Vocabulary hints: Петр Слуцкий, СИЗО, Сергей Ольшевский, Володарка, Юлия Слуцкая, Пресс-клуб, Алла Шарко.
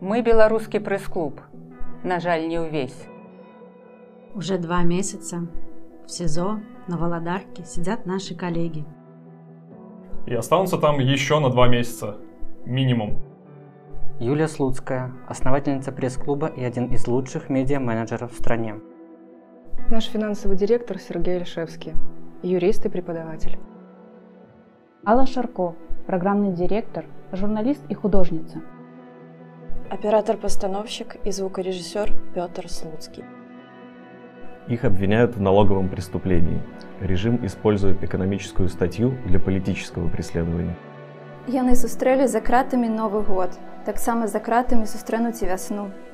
Мы белорусский пресс-клуб, на жаль, не увесь. Уже 2 месяца в СИЗО на Володарке сидят наши коллеги. И останутся там еще на 2 месяца, минимум. Юлия Слуцкая, основательница пресс-клуба и один из лучших медиа-менеджеров в стране. Наш финансовый директор Сергей Ольшевский, юрист и преподаватель. Алла Шарко, программный директор, журналист и художница. Оператор-постановщик и звукорежиссер Петр Слуцкий. Их обвиняют в налоговом преступлении. Режим использует экономическую статью для политического преследования. Яны зустрели за кратами Новый год. Так само за кратами зустрінуть і весну.